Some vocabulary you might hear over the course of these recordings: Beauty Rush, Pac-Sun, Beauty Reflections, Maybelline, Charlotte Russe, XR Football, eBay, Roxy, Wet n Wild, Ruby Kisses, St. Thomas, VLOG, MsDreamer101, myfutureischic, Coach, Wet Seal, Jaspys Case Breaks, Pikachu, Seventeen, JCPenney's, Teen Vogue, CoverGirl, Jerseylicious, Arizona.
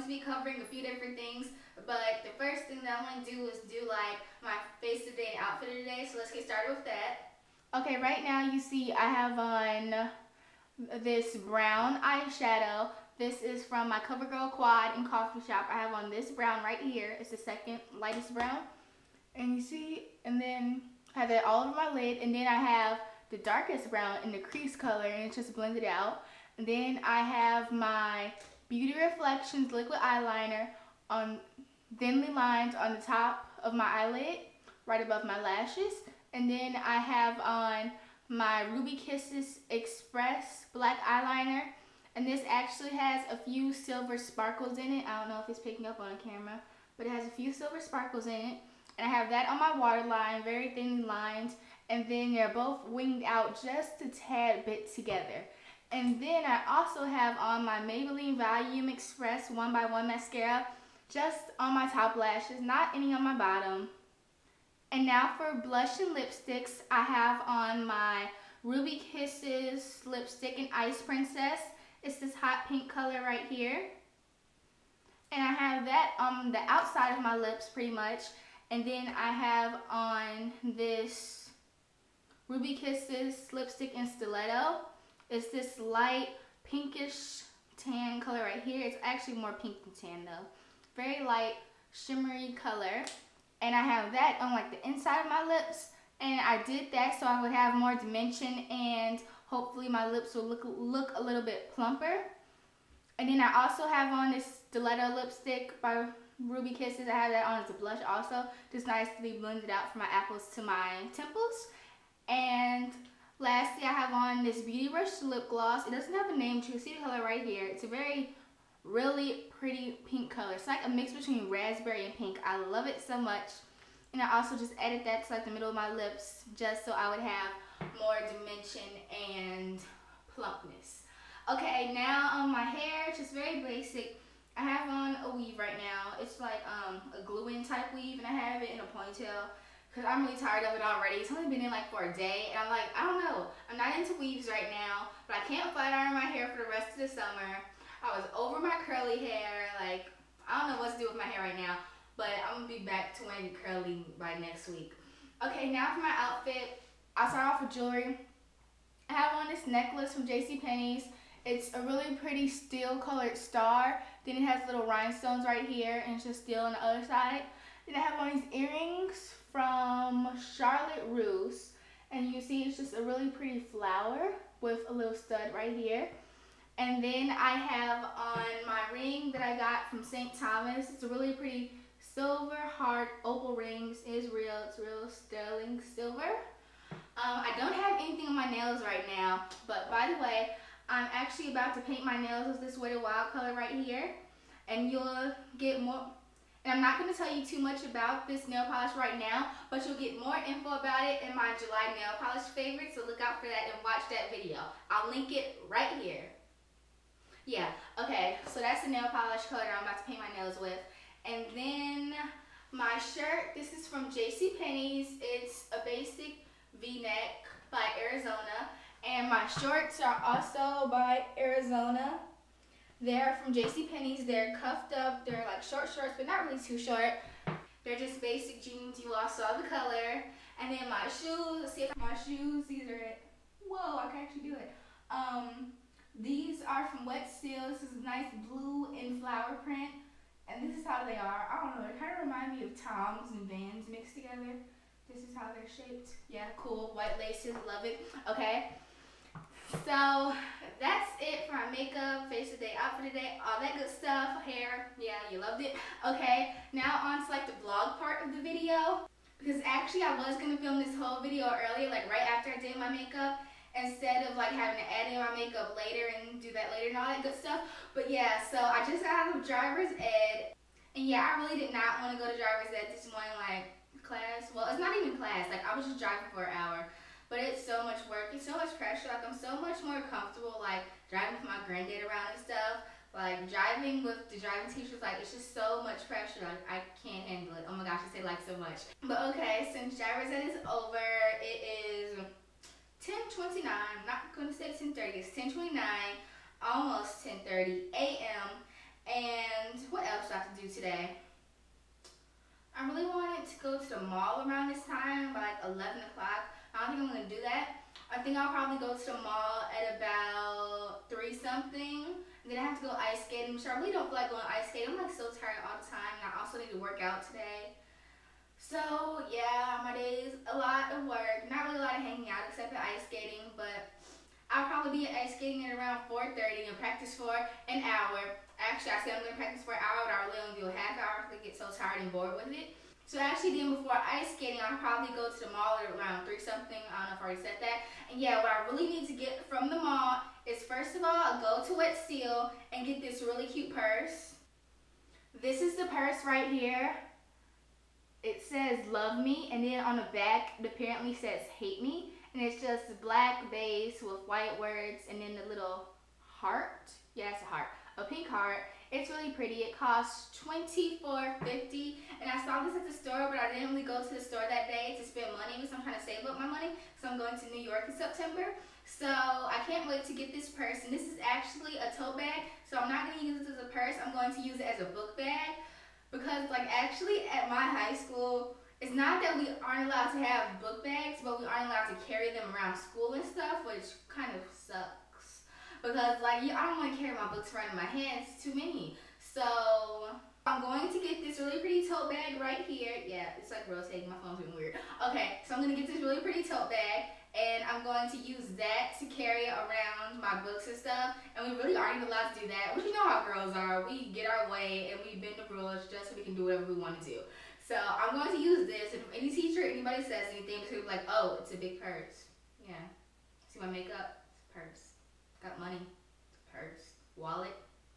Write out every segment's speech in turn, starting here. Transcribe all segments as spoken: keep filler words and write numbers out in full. going to be covering a few different things, but the first thing that I want to do is do like my face today and outfit of the day, so let's get started with that. Okay, right now you see I have on this brown eyeshadow. This is from my CoverGirl Quad and Coffee Shop. I have on this brown right here. It's the second lightest brown. And you see, and then I have it all over my lid, and then I have the darkest brown in the crease color, and it's just blended out. And then I have my Beauty Reflections liquid eyeliner on thinly lined on the top of my eyelid, right above my lashes. And then I have on my Ruby Kisses Express black eyeliner. And this actually has a few silver sparkles in it. I don't know if it's picking up on camera, but it has a few silver sparkles in it. And I have that on my waterline, very thinly lined. And then they're both winged out just a tad bit together. And then I also have on my Maybelline Volume Express one by one Mascara, just on my top lashes, not any on my bottom. And now for blush and lipsticks, I have on my Ruby Kisses Lipstick in Ice Princess. It's this hot pink color right here. And I have that on the outside of my lips pretty much. And then I have on this Ruby Kisses Lipstick in Stiletto. It's this light pinkish tan color right here. It's actually more pink than tan though. Very light shimmery color. And I have that on like the inside of my lips. And I did that so I would have more dimension, and hopefully my lips will look, look a little bit plumper. And then I also have on this Stiletto lipstick by Ruby Kisses. I have that on as a blush also. Just nicely blended out from my apples to my temples. And lastly, I have on this Beauty Rush lip gloss. It doesn't have a name, but you can see the color right here. It's a very, really pretty pink color. It's like a mix between raspberry and pink. I love it so much. And I also just added that to like the middle of my lips, just so I would have more dimension and plumpness. Okay, now on my hair, it's just very basic. I have on a weave right now. It's like um, a glue-in type weave, and I have it in a ponytail, because I'm really tired of it already. It's only been in like for a day, and I'm like, I don't know. I'm not into weaves right now, but I can't flat iron my hair for the rest of the summer. I was over my curly hair. Like, I don't know what to do with my hair right now, but I'm going to be back to wearing curly by next week. Okay, now for my outfit. I'll start off with jewelry. I have on this necklace from JCPenney's. It's a really pretty steel colored star. Then it has little rhinestones right here, and it's just steel on the other side. Then I have on these earrings from Charlotte Russe, and you see it's just a really pretty flower with a little stud right here. And then I have on my ring that I got from Saint Thomas. It's a really pretty silver hard opal ring. It is real. It's real sterling silver. um, I don't have anything on my nails right now, but by the way, I'm actually about to paint my nails with this Wet n Wild color right here, and you'll get more. And I'm not going to tell you too much about this nail polish right now, but you'll get more info about it in my July nail polish favorites, so look out for that and watch that video. I'll link it right here. Yeah, okay, so that's the nail polish color I'm about to paint my nails with. And then my shirt, this is from JCPenney's. It's a basic V-neck by Arizona. And my shorts are also by Arizona. They're from JCPenney's. They're cuffed up. They're like short shorts, but not really too short. They're just basic jeans. You all saw the color. And then my shoes. Let's see if my shoes. These are it. Whoa, I can actually do it. Um, these are from Wet Seal. This is a nice blue and flower print. And this is how they are. I don't know. It kind of reminds me of Toms and Vans mixed together. This is how they're shaped. Yeah, cool. White laces. Love it. Okay. So that's it for my makeup, face today, outfit today, all that good stuff, hair, yeah, you loved it. Okay, now on to like the vlog part of the video, because actually I was going to film this whole video earlier, like right after I did my makeup, instead of like having to add in my makeup later and do that later and all that good stuff. But yeah, so I just got out of driver's ed, and yeah, I really did not want to go to driver's ed this morning, like class, well, it's not even class, like I was just driving for an hour. But it's so much work, it's so much pressure, like I'm so much more comfortable like driving with my granddad around and stuff, like driving with the driving teachers, like it's just so much pressure, like I can't handle it. Oh my gosh, I say like so much. But okay, since driver's ed is over, it is ten twenty-nine, I'm not going to say ten thirty, it's ten twenty-nine, almost ten thirty a m, and what to do today. I really wanted to go to the mall around this time, by like eleven o'clock. I don't think I'm going to do that. I think I'll probably go to the mall at about three something. And then I have to go ice skating, which I really don't feel like going ice skating. I'm like so tired all the time. And I also need to work out today. So yeah, my day's a lot of work. Not really a lot of hanging out except for ice skating, but I'll probably be ice skating at around four thirty and practice for an hour. Actually, I said I'm going to practice for an hour, but I really only do a half hour because I get so tired and bored with it. So actually then before ice skating, I'll probably go to the mall at around three something. I don't know if I already said that. And yeah, what I really need to get from the mall is, first of all, I'll go to Wet Seal and get this really cute purse. This is the purse right here. It says love me, and then on the back it apparently says hate me. And it's just a black base with white words and then the little heart. Yeah, it's a heart. A pink heart. It's really pretty. It costs twenty-four fifty. And I saw this at the store, but I didn't really go to the store that day to spend money because I'm trying to save up my money. So I'm going to New York in September. So I can't wait to get this purse. And this is actually a tote bag. So I'm not going to use it as a purse. I'm going to use it as a book bag. Because like actually at my high school, it's not that we aren't allowed to have book bags, but we aren't allowed to carry them around school and stuff, which kind of sucks. Because, like, I don't want to carry my books around in my hands, too many. So, I'm going to get this really pretty tote bag right here. Yeah, it's like rotating, my phone's being weird. Okay, so I'm going to get this really pretty tote bag, and I'm going to use that to carry around my books and stuff. And we really aren't allowed to do that, which you know how girls are. We get our way, and we bend the rules just so we can do whatever we want to do. So I'm going to use this, and if any teacher, anybody says anything, it's going to be like, oh, it's a big purse. Yeah. See my makeup? It's a purse. Got money? It's a purse. Wallet?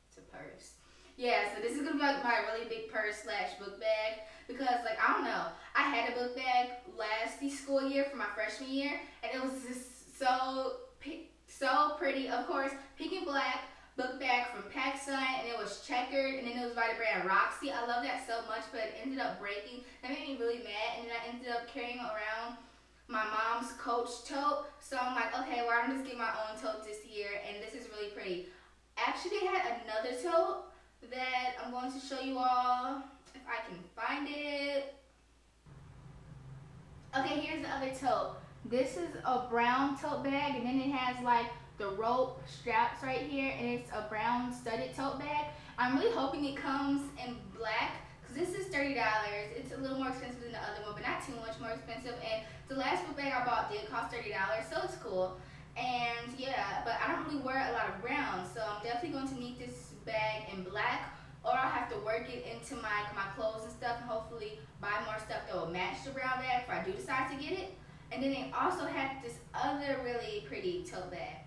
It's a purse. Yeah, so this is going to be like my really big purse slash book bag, because, like, I don't know. I had a book bag last school year for my freshman year, and it was just so, so pretty. Of course, pink and black. Book bag from Pac-Sun, and it was checkered, and then it was by the brand Roxy. I love that so much, but it ended up breaking. That made me really mad, and then I ended up carrying around my mom's Coach tote. So I'm like, okay, well, I'm just getting my own tote this year, and this is really pretty. Actually, they had another tote that I'm going to show you all if I can find it. Okay, here's the other tote. This is a brown tote bag, and then it has like the rope straps right here, and it's a brown studded tote bag. I'm really hoping it comes in black because this is thirty dollars. It's a little more expensive than the other one, but not too much more expensive. And the last book bag I bought did cost thirty dollars, so it's cool. And yeah, but I don't really wear a lot of brown, so I'm definitely going to need this bag in black, or I'll have to work it into my, my clothes and stuff, and hopefully buy more stuff that will match the brown bag if I do decide to get it. And then they also had this other really pretty tote bag.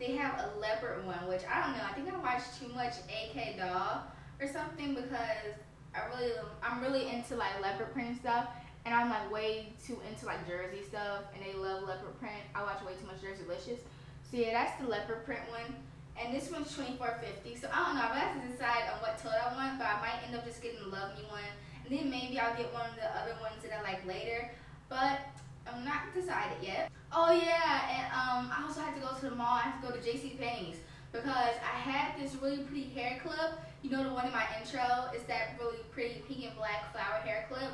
They have a leopard one, which I don't know. I think I watched too much A K Doll or something, because I really, I'm really into like leopard print stuff, and I'm like way too into like jersey stuff, and they love leopard print. I watch way too much Jerseylicious. So yeah, that's the leopard print one, and this one's twenty-four fifty. So I don't know. I have to decide on what tote I want, but I might end up just getting the Love Me one, and then maybe I'll get one of the other ones that I like later. But I'm not decided yet. Oh yeah, and um, I also had to go to the mall. I have to go to JCPenney's because I had this really pretty hair clip. You know the one in my intro? It's that really pretty pink and black flower hair clip.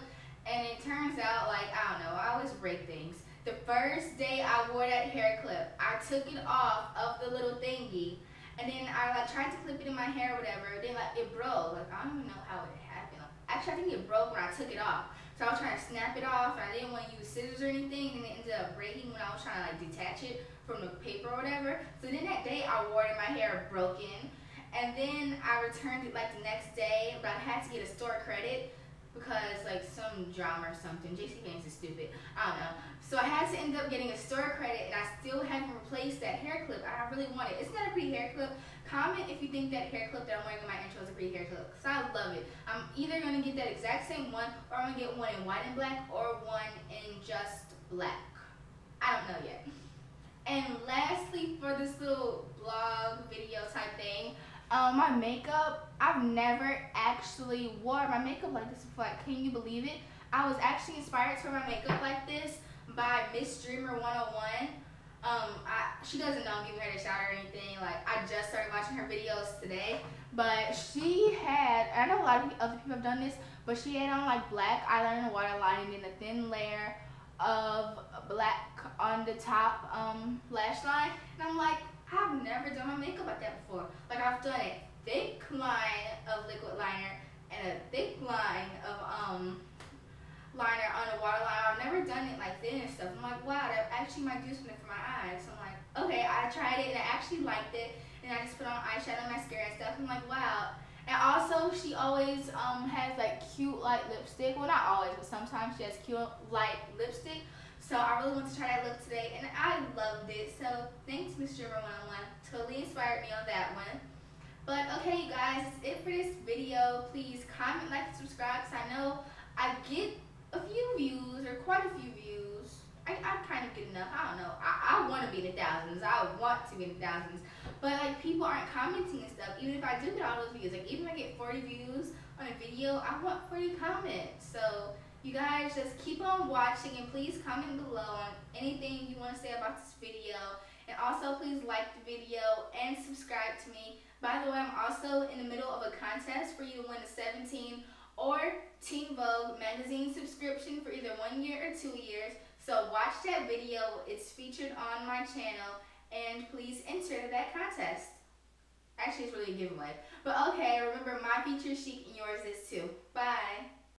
And it turns out, like, I don't know, I always break things. The first day I wore that hair clip, I took it off of the little thingy. And then I like tried to clip it in my hair or whatever. Then like it broke. Like I don't even know how it happened. Actually, I think it broke when I took it off. So I was trying to snap it off, and I didn't want to use scissors or anything, and it ended up breaking when I was trying to like detach it from the paper or whatever. So then that day I wore it and my hair broken, and then I returned it like the next day, but I had to get a store credit because like some drama or something. JCPenney's is stupid. I don't know. So I had to end up getting a store credit, and I still haven't replaced that hair clip. I really want it. It's not a pretty hair clip. Comment if you think that hair clip that I'm wearing in my intro is a pretty hair clip, because I love it. I'm either going to get that exact same one, or I'm going to get one in white and black, or one in just black. I don't know yet. And lastly, for this little vlog video type thing, um, my makeup, I've never actually wore my makeup like this before. Like, can you believe it? I was actually inspired to wear my makeup like this by Miss Dreamer one oh one. Um, I, she doesn't know I'm giving her a shout or anything. Like, I just started watching her videos today, but she had I know a lot of other people have done this, but she had on like black eyeliner, waterline, and then a thin layer of black on the top um, lash line. And I'm like, I've never done my makeup like that before. Like, I've done a thick line of liquid liner and a thick line of um, liner on a waterline. I've never done it like thin and stuff. I'm like, wow, that actually might do something for my eyes. So I'm like, okay, I tried it and I actually liked it. And I just put on eyeshadow, mascara, and stuff. I'm like, wow. And also, she always um, has like cute light lipstick. Well, not always, but sometimes she has cute light lipstick. So I really want to try that look today, and I loved it. So thanks, Miss Dreamer one oh one, totally inspired me on that one. But okay, you guys, that's it for this video. Please comment, like, and subscribe, because I know I get a few views, or quite a few views. I, I kind of get enough. I don't know. I, I want to be in the thousands. I want to be in the thousands. But like, people aren't commenting and stuff. Even if I do get all those views, like even if I get forty views on a video, I want forty comments. So you guys just keep on watching, and please comment below on anything you want to say about this video. And also, please like the video and subscribe to me. By the way, I'm also in the middle of a contest for you to win a Seventeen or Teen Vogue magazine subscription for either one year or two years. So watch that video. It's featured on my channel, and please enter that contest. Actually, it's really a giveaway. But okay, remember, my future is chic and yours is too. Bye.